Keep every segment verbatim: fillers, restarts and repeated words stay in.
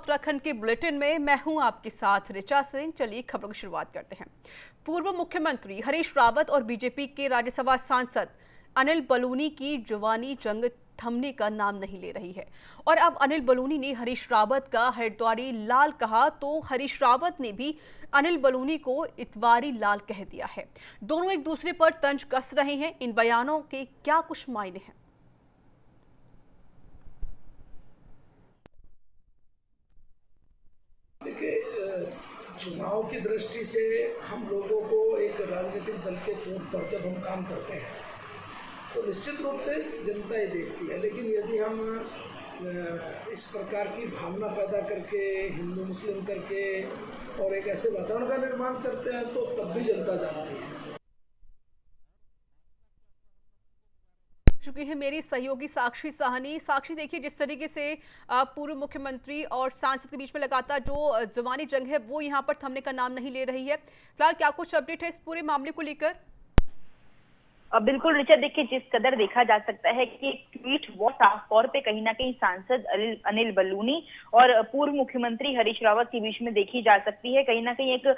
उत्तराखंड के बुलेटिन में मैं हूं आपके साथ रिचा सिंह। चलिए खबरों की शुरुआत करते हैं। पूर्व मुख्यमंत्री हरीश रावत और बीजेपी के राज्यसभा सांसद अनिल बलूनी की जुबानी जंग थमने का नाम नहीं ले रही है और अब अनिल बलूनी ने हरीश रावत का हरिद्वारी लाल कहा तो हरीश रावत ने भी अनिल बलूनी को इतवारी लाल कह दिया है। दोनों एक दूसरे पर तंज कस रहे हैं। इन बयानों के क्या कुछ मायने हैं? चुनाव की दृष्टि से हम लोगों को एक राजनीतिक दल के तौर पर जब हम काम करते हैं तो निश्चित रूप से जनता ये देखती है, लेकिन यदि हम इस प्रकार की भावना पैदा करके हिंदू मुस्लिम करके और एक ऐसे वातावरण का निर्माण करते हैं तो तब भी जनता जानती है। चुकी है मेरी सहयोगी साक्षी सहनी। साक्षी, देखिए जिस तरीके से पूर्व मुख्यमंत्री और सांसद के बीच में लगातार जो जुबानी जंग है वो यहाँ पर थमने का नाम नहीं ले रही है। फिलहाल क्या कुछ अपडेट है इस पूरे मामले को लेकर? अब बिल्कुल रिचा, देखिए जिस कदर देखा जा सकता है कि ट्वीट वो साफ तौर पे कहीं ना कहीं सांसद अनिल बलूनी और पूर्व मुख्यमंत्री हरीश रावत के बीच में देखी जा सकती है। कहीं ना कहीं एक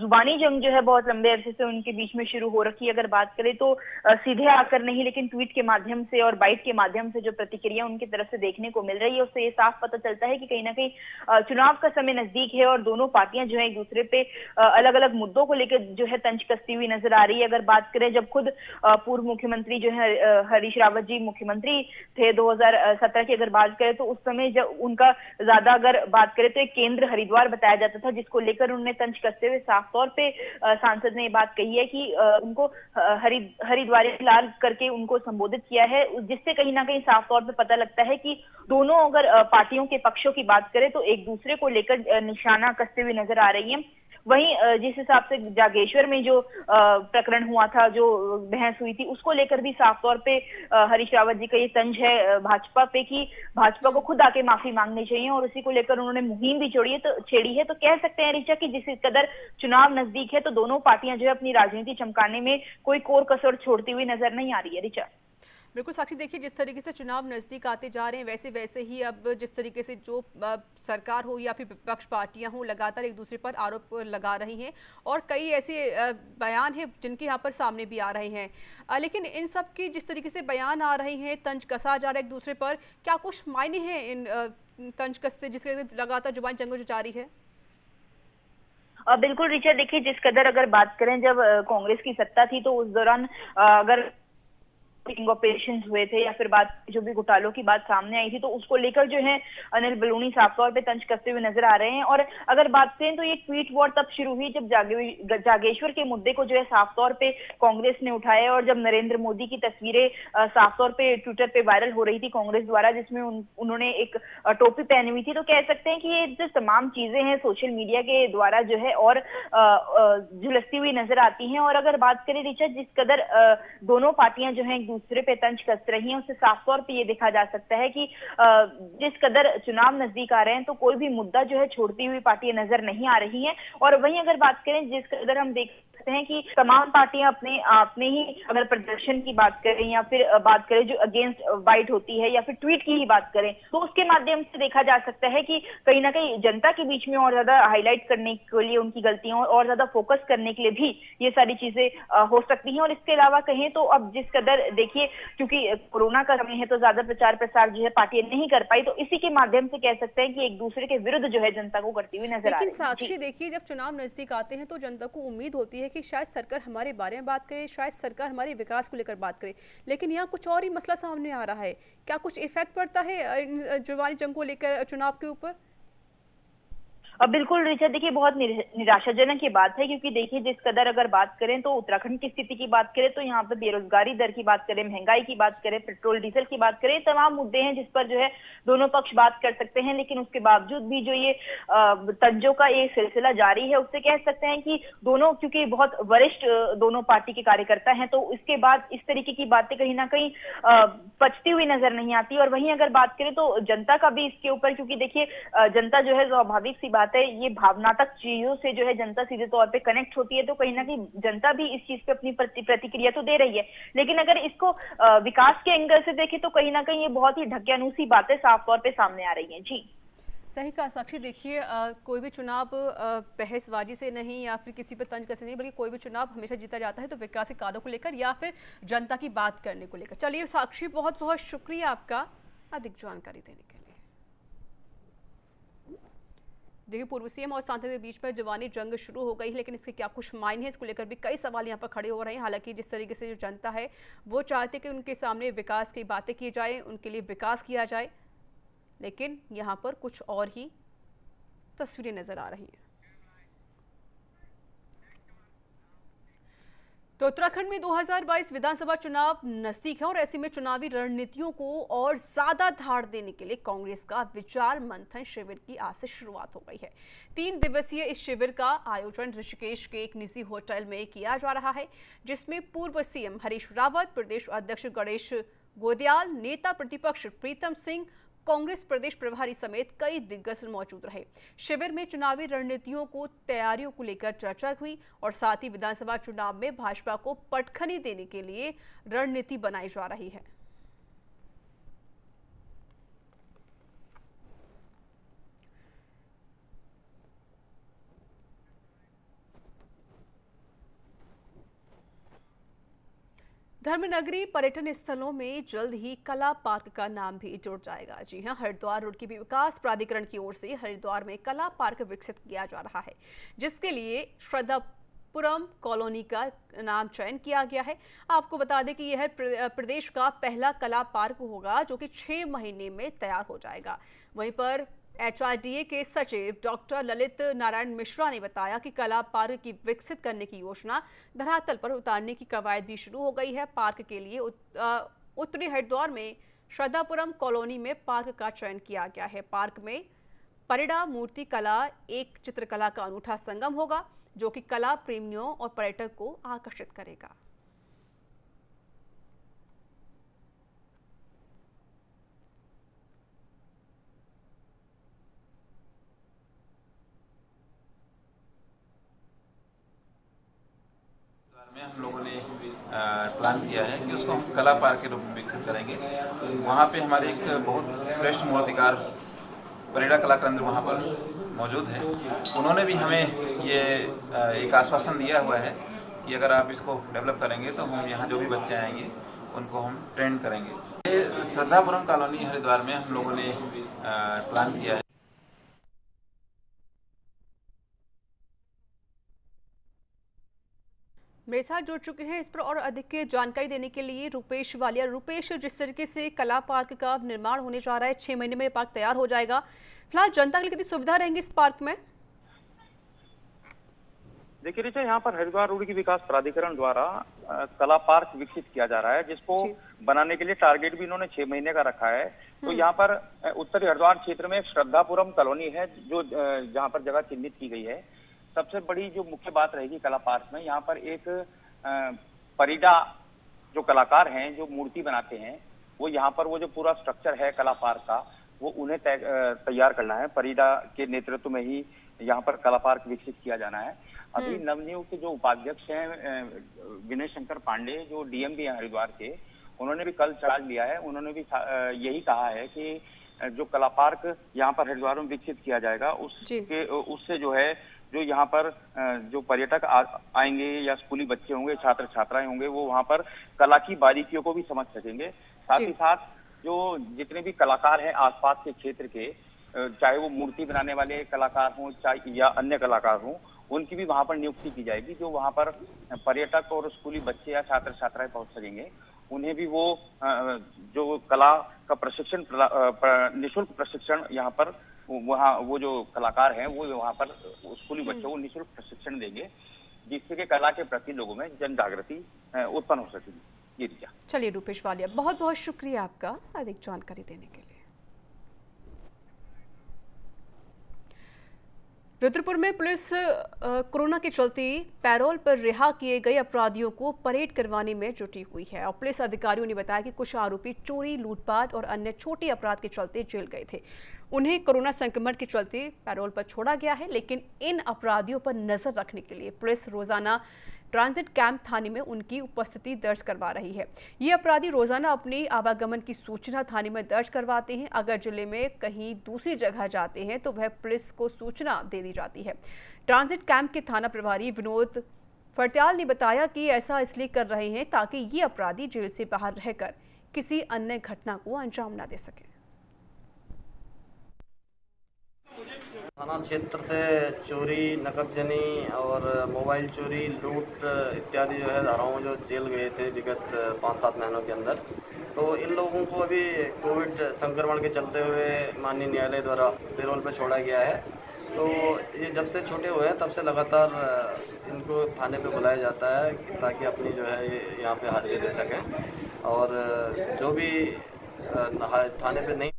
जुबानी जंग जो है बहुत लंबे अरसे से उनके बीच में शुरू हो रखी है। अगर बात करें तो सीधे आकर नहीं लेकिन ट्वीट के माध्यम से और बाइट के माध्यम से जो प्रतिक्रिया उनकी तरफ से देखने को मिल रही है उससे ये साफ पता चलता है कि कहीं ना कहीं चुनाव का समय नजदीक है और दोनों पार्टियां जो है एक दूसरे पे अलग अलग मुद्दों को लेकर जो है तंज कसती हुई नजर आ रही है। अगर बात करें जब खुद पूर्व मुख्यमंत्री जो है हरीश रावत जी मुख्यमंत्री थे दो हज़ार सत्रह की अगर बात करें तो उस समय जब उनका ज्यादा अगर बात करें तो एक केंद्र हरिद्वार बताया जाता था जिसको लेकर उन्होंने तंज कसते हुए साफ तौर पे सांसद ने ये बात कही है कि उनको हरि हरिद्वारी लाल करके उनको संबोधित किया है, जिससे कहीं ना कहीं साफ तौर पर पता लगता है कि दोनों अगर पार्टियों के पक्षों की बात करें तो एक दूसरे को लेकर निशाना कसते हुए नजर आ रही है। वहीं जिस हिसाब से जागेश्वर में जो प्रकरण हुआ था, जो बहस हुई थी, उसको लेकर भी साफ तौर पे हरीश रावत जी का ये तंज है भाजपा पे कि भाजपा को खुद आके माफी मांगनी चाहिए और उसी को लेकर उन्होंने मुहिम भी छोड़ी है तो छेड़ी है तो कह सकते हैं रिचा कि जिस कदर चुनाव नजदीक है तो दोनों पार्टियां जो है अपनी राजनीति चमकाने में कोई कोर कसर छोड़ती हुई नजर नहीं आ रही है। रिचा बिल्कुल साक्षी, देखिए जिस तरीके से चुनाव नज़दीक आते जा रहे हैं वैसे वैसे ही अब जिस तरीके से जो सरकार हो या फिर विपक्ष पार्टियां हो लगातार एक दूसरे पर आरोप लगा रही हैं और कई ऐसे बयान हैं जिनके यहाँ पर सामने भी आ रहे हैं, लेकिन इन सब के जिस तरीके से बयान आ रहे हैं तंज कसा जा रहा है एक दूसरे पर, क्या कुछ मायने हैं इन तंज कसते जिसके लगातार जुबानी जंग जो जारी है? बिल्कुल रिचा, देखिए जिस कदर अगर बात करें जब कांग्रेस की सत्ता थी तो उस दौरान अगर ऑपरेशन हुए थे या फिर बात जो भी घोटालों की बात सामने आई थी तो उसको लेकर जो है अनिल बलूनी साफ तौर पे तंज कसते हुए नजर आ रहे हैं। और अगर बात करें तो ये ट्वीट वॉर तब शुरू हुई जब जागे, जागेश्वर के मुद्दे को जो है साफ तौर पे कांग्रेस ने उठाया और जब नरेंद्र मोदी की तस्वीरें साफ तौर पे ट्विटर पे वायरल हो रही थी कांग्रेस द्वारा, जिसमें उन, उन्होंने एक टोपी पहनी हुई थी तो कह सकते हैं कि ये जो तमाम चीजें हैं सोशल मीडिया के द्वारा जो है और झुलसती हुई नजर आती है। और अगर बात करें रिचा, जिस कदर दोनों पार्टियां जो है दूसरे पे तंज कस रही हैं उससे साफ तौर पे ये देखा जा सकता है कि जिस कदर चुनाव नजदीक आ रहे हैं तो कोई भी मुद्दा जो है छोड़ती हुई पार्टी नजर नहीं आ रही है। और वहीं अगर बात करें जिस कदर हम देख सकते हैं कि तमाम पार्टियां अपने अपने ही अगर प्रदर्शन की बात करें या फिर बात करें जो अगेंस्ट बाइट होती है या फिर ट्वीट की ही बात करें तो उसके माध्यम से देखा जा सकता है कि कहीं ना कहीं जनता के बीच में और ज्यादा हाईलाइट करने के लिए उनकी गलतियों और ज्यादा फोकस करने के लिए भी ये सारी चीजें हो सकती हैं। और इसके अलावा कहें तो अब जिस कदर देखिए क्योंकि कोरोना का समय है तो ज्यादा प्रचार प्रसार जो है पार्टी नहीं कर पाई तो इसी के माध्यम से कह सकते हैं कि एक दूसरे के विरुद्ध जो है जनता को करती हुई नजर आ रही है। साक्षी, देखिए जब चुनाव नजदीक आते हैं तो जनता को उम्मीद होती है कि शायद सरकार हमारे बारे में बात करे, शायद सरकार हमारे विकास को लेकर बात करे, लेकिन यहाँ कुछ और ही मसला सामने आ रहा है। क्या कुछ इफेक्ट पड़ता है जुबानी जंग को लेकर चुनाव के ऊपर? अब बिल्कुल रिचा, देखिए बहुत निराशाजनक ये बात है क्योंकि देखिए जिस कदर अगर बात करें तो उत्तराखंड की स्थिति की बात करें तो यहाँ पर बेरोजगारी दर की बात करें, महंगाई की बात करें, पेट्रोल डीजल की बात करें, तमाम मुद्दे हैं जिस पर जो है दोनों पक्ष बात कर सकते हैं, लेकिन उसके बावजूद भी जो ये तंजों का ये सिलसिला जारी है उससे कह सकते हैं कि दोनों क्योंकि बहुत वरिष्ठ दोनों पार्टी के कार्यकर्ता हैं तो इसके बाद इस तरीके की बातें कहीं ना कहीं पचती हुई नजर नहीं आती। और वहीं अगर बात करें तो जनता का भी इसके ऊपर क्योंकि देखिए जनता जो है स्वाभाविक सी ये भावनात्मक चीजों से जो है जनता सीधे तौर पे कनेक्ट होती है तो कहीं ना कहीं जनता भी इस चीज पे अपनी प्रतिक्रिया तो दे रही है, लेकिन अगर इसको विकास के एंगल से देखें तो कहीं ना कहीं ये बहुत ही ढकियानूसी बातें साफ तौर पे सामने आ रही हैं। जी सही कहा साक्षी। देखिए कोई भी चुनाव बहसबाजी से नहीं या फिर किसी पर तंज कसे नहीं, बल्कि कोई भी चुनाव हमेशा जीता जाता है तो विकास के कार्यों को लेकर या फिर जनता की बात करने को लेकर। चलिए साक्षी बहुत बहुत शुक्रिया आपका अधिक जानकारी देने के लिए। देखिए पूर्व सीएम और सांसद के बीच में जवानी जंग शुरू हो गई है, लेकिन इसके क्या कुछ मायने हैं इसको लेकर भी कई सवाल यहाँ पर खड़े हो रहे हैं। हालांकि जिस तरीके से जो जनता है वो चाहते कि उनके सामने विकास की बातें की जाए, उनके लिए विकास किया जाए, लेकिन यहाँ पर कुछ और ही तस्वीरें नजर आ रही हैं। तो उत्तराखंड में दो हज़ार बाईस विधानसभा चुनाव नजदीक है और ऐसे में चुनावी रणनीतियों को और ज्यादा धार देने के लिए कांग्रेस का विचार मंथन शिविर की आज से शुरुआत हो गई है। तीन दिवसीय इस शिविर का आयोजन ऋषिकेश के एक निजी होटल में किया जा रहा है, जिसमें पूर्व सीएम हरीश रावत, प्रदेश अध्यक्ष गणेश गोदियाल, नेता प्रतिपक्ष प्रीतम सिंह, कांग्रेस प्रदेश प्रभारी समेत कई दिग्गज मौजूद रहे। शिविर में चुनावी रणनीतियों को तैयारियों को लेकर चर्चा हुई और साथ ही विधानसभा चुनाव में भाजपा को पटखनी देने के लिए रणनीति बनाई जा रही है। धर्मनगरी पर्यटन स्थलों में जल्द ही कला पार्क का नाम भी जुड़ जाएगा। जी हां, हरिद्वार रोड के विकास प्राधिकरण की ओर से हरिद्वार में कला पार्क विकसित किया जा रहा है, जिसके लिए श्रद्धा पुरम कॉलोनी का नाम चयन किया गया है। आपको बता दें कि यह प्रदेश का पहला कला पार्क होगा जो कि छः महीने में तैयार हो जाएगा। वहीं पर एच आर डी ए के सचिव डॉक्टर ललित नारायण मिश्रा ने बताया कि कला पार्क की विकसित करने की योजना धरातल पर उतारने की कवायद भी शुरू हो गई है। पार्क के लिए उत्तरी हरिद्वार में श्रद्धापुरम कॉलोनी में पार्क का चयन किया गया है। पार्क में फरीदा मूर्ति कला एक चित्रकला का अनूठा संगम होगा जो कि कला प्रेमियों और पर्यटक को आकर्षित करेगा। हम लोगों ने प्लान किया है कि उसको हम कला पार्क के रूप में विकसित करेंगे। वहाँ पे हमारे एक बहुत श्रेष्ठ मूर्तिकार परेडा कला केंद्र वहाँ पर मौजूद है। उन्होंने भी हमें ये एक आश्वासन दिया हुआ है कि अगर आप इसको डेवलप करेंगे तो हम यहाँ जो भी बच्चे आएंगे उनको हम ट्रेन करेंगे। ये श्रद्धापुरम कॉलोनी हरिद्वार में हम लोगों ने प्लान किया है। मेरे साथ जुड़ चुके हैं इस पर और अधिक जानकारी देने के लिए रूपेश वालिया। रूपेश, जिस तरीके से कला पार्क का निर्माण होने जा रहा है, छह महीने में ये पार्क तैयार हो जाएगा, फिलहाल जनता के लिए कितनी सुविधा रहेंगी इस पार्क में? देखिए रिचा, यहाँ पर हरिद्वार रोड की विकास प्राधिकरण द्वारा आ, कला पार्क विकसित किया जा रहा है, जिसको बनाने के लिए टारगेट भी इन्होंने छह महीने का रखा है। तो यहाँ पर उत्तरी हरिद्वार क्षेत्र में श्रद्धापुरम कॉलोनी है जो जहाँ पर जगह चिन्हित की गई है। सबसे बड़ी जो मुख्य बात रहेगी कला पार्क में, यहाँ पर एक फरीदा जो कलाकार हैं जो मूर्ति बनाते हैं, वो यहाँ पर वो जो पूरा स्ट्रक्चर है कला पार्क का वो उन्हें तैयार करना है। फरीदा के नेतृत्व में ही यहाँ पर कला पार्क विकसित किया जाना है। अभी नवनियुक्त जो उपाध्यक्ष हैं विनय शंकर पांडे जो डी एम भी हैं हरिद्वार के, उन्होंने भी कल चार्ज लिया है। उन्होंने भी यही कहा है कि जो कला पार्क यहाँ पर हरिद्वार में विकसित किया जाएगा उसके उससे जो है जो यहाँ पर जो पर्यटक आएंगे या स्कूली बच्चे होंगे, छात्र छात्राएं होंगे, वो वहाँ पर कला की बारीकियों को भी समझ सकेंगे। साथ ही साथ जो जितने भी कलाकार हैं आसपास के क्षेत्र के, चाहे वो मूर्ति बनाने वाले कलाकार हों चाहे या अन्य कलाकार हों, उनकी भी वहाँ पर नियुक्ति की जाएगी। जो वहाँ पर पर्यटक और स्कूली बच्चे या छात्र छात्राएं पहुंच सकेंगे उन्हें भी वो जो कला का प्रशिक्षण, निःशुल्क प्रशिक्षण यहाँ पर वहाँ वो जो कलाकार हैं वो वहाँ पर स्कूली बच्चों को निःशुल्क प्रशिक्षण देंगे, जिससे कि कला के प्रति लोगों में जन जागृति उत्पन्न हो सकेगी। ये रिचा। चलिए रूपेश वालिया, बहुत बहुत शुक्रिया आपका अधिक जानकारी देने के लिए। रुद्रपुर में पुलिस कोरोना के चलते पैरोल पर रिहा किए गए अपराधियों को परेड करवाने में जुटी हुई है और पुलिस अधिकारियों ने बताया कि कुछ आरोपी चोरी, लूटपाट और अन्य छोटे अपराध के चलते जेल गए थे। उन्हें कोरोना संक्रमण के चलते पैरोल पर छोड़ा गया है, लेकिन इन अपराधियों पर नजर रखने के लिए पुलिस रोजाना ट्रांजिट कैंप थाने में उनकी उपस्थिति दर्ज करवा रही है। ये अपराधी रोजाना अपनी आवागमन की सूचना थाने में दर्ज करवाते हैं। अगर जिले में कहीं दूसरी जगह जाते हैं तो वह पुलिस को सूचना दे दी जाती है। ट्रांजिट कैंप के थाना प्रभारी विनोद फर्त्याल ने बताया कि ऐसा इसलिए कर रहे हैं ताकि ये अपराधी जेल से बाहर रहकर किसी अन्य घटना को अंजाम न दे सके। थाना क्षेत्र से चोरी, नकबजनी और मोबाइल चोरी, लूट इत्यादि जो है धाराओं जो जेल गए थे विगत पाँच सात महीनों के अंदर, तो इन लोगों को अभी कोविड संक्रमण के चलते हुए माननीय न्यायालय द्वारा पेरोल पर छोड़ा गया है। तो ये जब से छोटे हुए हैं तब से लगातार इनको थाने पे बुलाया जाता है ताकि अपनी जो है ये यहाँ पे हाजिरी दे सकें और जो भी थाने पे नहीं।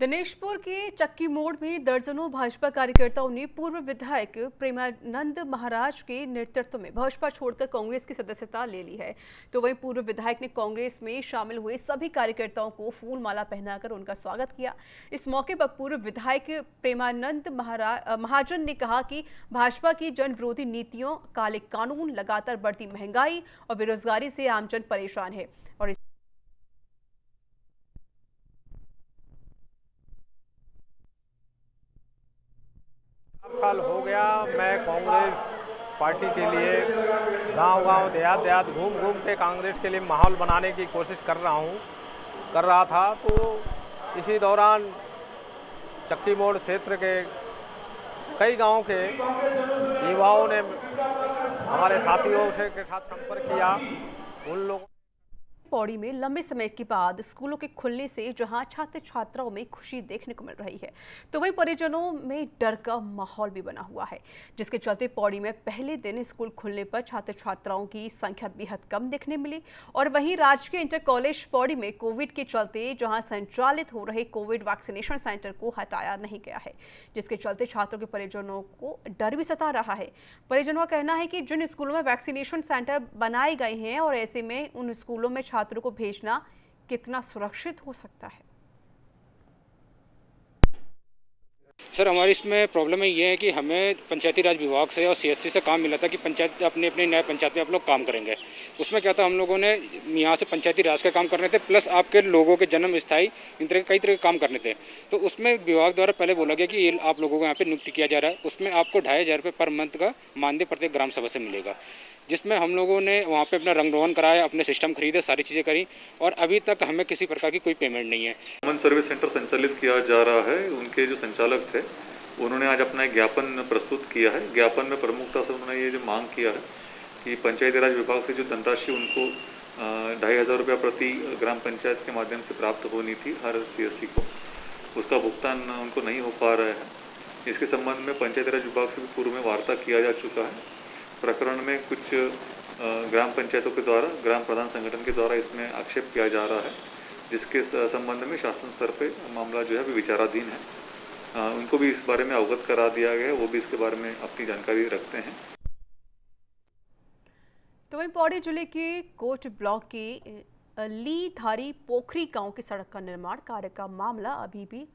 दिनेशपुर के चक्की मोड़ में दर्जनों भाजपा कार्यकर्ताओं ने पूर्व विधायक प्रेमानंद महाराज के नेतृत्व में भाजपा छोड़कर कांग्रेस की सदस्यता ले ली है। तो वहीं पूर्व विधायक ने कांग्रेस में शामिल हुए सभी कार्यकर्ताओं को फूलमाला पहनाकर उनका स्वागत किया। इस मौके पर पूर्व विधायक प्रेमानंद महाराज महाजन ने कहा कि भाजपा की जन विरोधी नीतियों, काले कानून, लगातार बढ़ती महंगाई और बेरोजगारी से आमजन परेशान है और साल हो गया मैं कांग्रेस पार्टी के लिए गांव गांव देहात देहात घूम घूम के कांग्रेस के लिए माहौल बनाने की कोशिश कर रहा हूं कर रहा था। तो इसी दौरान चक्की मोड़ क्षेत्र के कई गांव के युवाओं ने हमारे साथियों से के साथ संपर्क किया। उन लोगों पौड़ी में लंबे समय के बाद स्कूलों के खुलने से जहां छात्र छात्राओं में खुशी देखने को मिल रही है, तो वहीं परिजनों में डर का माहौल भी बना हुआ है, जिसके चलते पौड़ी में पहले दिन स्कूल खुलने पर छात्र छात्राओं की संख्या बेहद कम देखने मिली। और वहीं राजकीय इंटर कॉलेज पौड़ी में कोविड के चलते जहाँ संचालित हो रहे कोविड वैक्सीनेशन सेंटर को हटाया नहीं गया है, जिसके चलते छात्रों के परिजनों को डर भी सता रहा है। परिजनों का कहना है कि जिन स्कूलों में वैक्सीनेशन सेंटर बनाए गए हैं और ऐसे में उन स्कूलों में छात्रों को भेजना कितना सुरक्षित हो सकता है। सर हमारी इसमें प्रॉब्लम ये है कि हमें पंचायती राज विभाग से और सीएससी से काम मिला था कि पंचायत अपने अपने नए पंचायत में आप लोग काम करेंगे। उसमें क्या था, हम लोगों ने यहाँ से पंचायती राज का काम करने थे प्लस आपके लोगों के जन्म स्थायी इन तरह के कई तरह के काम करने थे। तो उसमें विभाग द्वारा पहले बोला गया कि ये आप लोगों को यहाँ पर नियुक्त किया जा रहा है, उसमें आपको ढाई हज़ार रुपये पर मंथ का मानदेय प्रत्येक ग्राम सभा से मिलेगा, जिसमें हम लोगों ने वहाँ पे अपना रंग रोहन कराया, अपने सिस्टम खरीदे, सारी चीज़ें करी और अभी तक हमें किसी प्रकार की कोई पेमेंट नहीं है। कॉमन सर्विस सेंटर संचालित किया जा रहा है, उनके जो संचालक थे उन्होंने आज अपना ज्ञापन प्रस्तुत किया है। ज्ञापन में प्रमुखता से उन्होंने ये जो मांग किया है कि पंचायती राज विभाग से जो धनराशि उनको ढाई हज़ार रुपया प्रति ग्राम पंचायत के माध्यम से प्राप्त होनी थी हर सीएससी को, उसका भुगतान उनको नहीं हो पा रहा है। इसके संबंध में पंचायती राज विभाग से भी पूर्व में वार्ता किया जा चुका है। प्रकरण में कुछ ग्राम पंचायतों के द्वारा, ग्राम प्रधान संगठन के द्वारा इसमें आक्षेप किया जा रहा है, जिसके संबंध में शासन स्तर पे मामला जो है अभी विचाराधीन है। उनको भी इस बारे में अवगत करा दिया गया है, वो भी इसके बारे में अपनी जानकारी रखते हैं। तो वहीं पौड़ी जिले के कोट ब्लॉक के लीधारी पोखरी गांव की सड़क का निर्माण कार्य का मामला अभी भी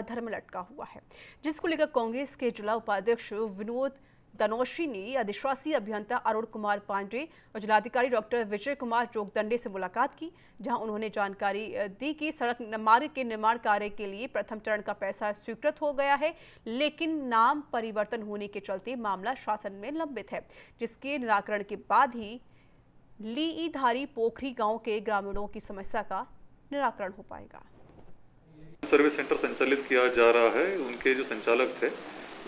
अधर में लटका हुआ है, जिसको लेकर कांग्रेस के जिला उपाध्यक्ष विनोद धनोशी ने अधिशासी अभियंता अरुण कुमार पांडेय और जिलाधिकारी डॉक्टर विजय कुमार जोगदंडे से मुलाकात की, जहां उन्होंने जानकारी दी कि सड़क मार्ग के निर्माण कार्य के लिए प्रथम चरण का पैसा स्वीकृत हो गया है, लेकिन नाम परिवर्तन होने के चलते मामला शासन में लंबित है, जिसके निराकरण के बाद ही लीधारी पोखरी गांव के ग्रामीणों की समस्या का निराकरण हो पाएगा। सर्विस सेंटर संचालित किया जा रहा है, उनके जो संचालक थे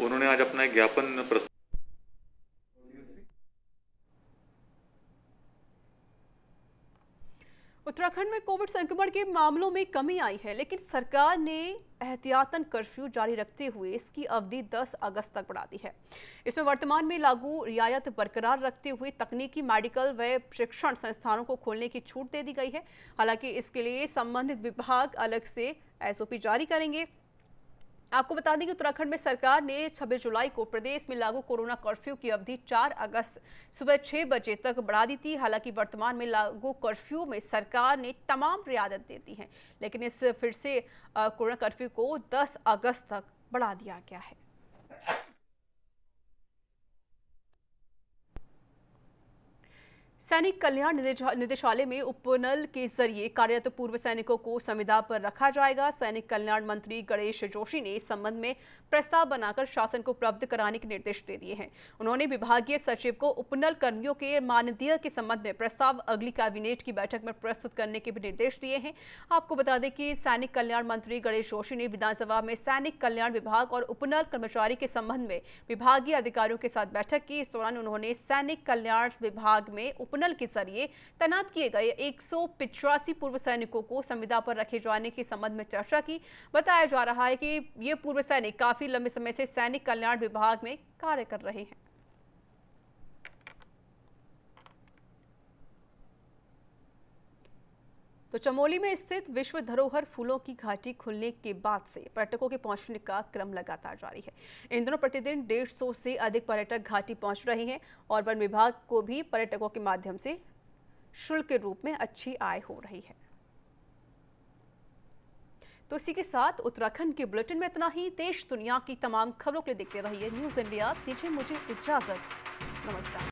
उन्होंने आज अपना ज्ञापन उत्तराखंड में कोविड संक्रमण के मामलों में कमी आई है, लेकिन सरकार ने एहतियातन कर्फ्यू जारी रखते हुए इसकी अवधि दस अगस्त तक बढ़ा दी है। इसमें वर्तमान में लागू रियायत बरकरार रखते हुए तकनीकी, मेडिकल व शिक्षण संस्थानों को खोलने की छूट दे दी गई है। हालांकि इसके लिए संबंधित विभाग अलग से एसओपी जारी करेंगे। आपको बता दें कि उत्तराखंड में सरकार ने छब्बीस जुलाई को प्रदेश में लागू कोरोना कर्फ्यू की अवधि चार अगस्त सुबह छह बजे तक बढ़ा दी थी। हालांकि वर्तमान में लागू कर्फ्यू में सरकार ने तमाम रियायत दे दी है, लेकिन इस फिर से कोरोना कर्फ्यू को दस अगस्त तक बढ़ा दिया गया है। सैनिक कल्याण निदेशालय में उपनल के जरिए कार्यरत पूर्व सैनिकों को संविदा पर रखा जाएगा। सैनिक कल्याण मंत्री गणेश जोशी ने इस संबंध में प्रस्ताव बनाकर शासन को उपलब्ध कराने के निर्देश दे दिए हैं। उन्होंने विभागीय सचिव को उपनल कर्मियों के मानदेय के संबंध में प्रस्ताव अगली कैबिनेट की बैठक में प्रस्तुत करने के भी निर्देश दिए हैं। आपको बता दें कि सैनिक कल्याण मंत्री गणेश जोशी ने विधानसभा में सैनिक कल्याण विभाग और उपनल कर्मचारी के संबंध में विभागीय अधिकारियों के साथ बैठक की। इस दौरान उन्होंने सैनिक कल्याण विभाग में उपनल के जरिए तैनात किए गए एक सौ पिचासी पूर्व सैनिकों को संविदा पर रखे जाने के संबंध में चर्चा की। बताया जा रहा है कि ये पूर्व सैनिक काफी लंबे समय से सैनिक कल्याण विभाग में कार्य कर रहे हैं। तो चमोली में स्थित विश्व धरोहर फूलों की घाटी खुलने के बाद से पर्यटकों के पहुंचने का क्रम लगातार जारी है। इन दिनों प्रतिदिन डेढ़ सौ से अधिक पर्यटक घाटी पहुंच रहे हैं और वन विभाग को भी पर्यटकों के माध्यम से शुल्क के रूप में अच्छी आय हो रही है। तो इसी के साथ उत्तराखंड के बुलेटिन में इतना ही। देश दुनिया की तमाम खबरों के लिए देखते रहिए न्यूज़ इंडिया। दीजिए मुझे इजाजत। नमस्कार।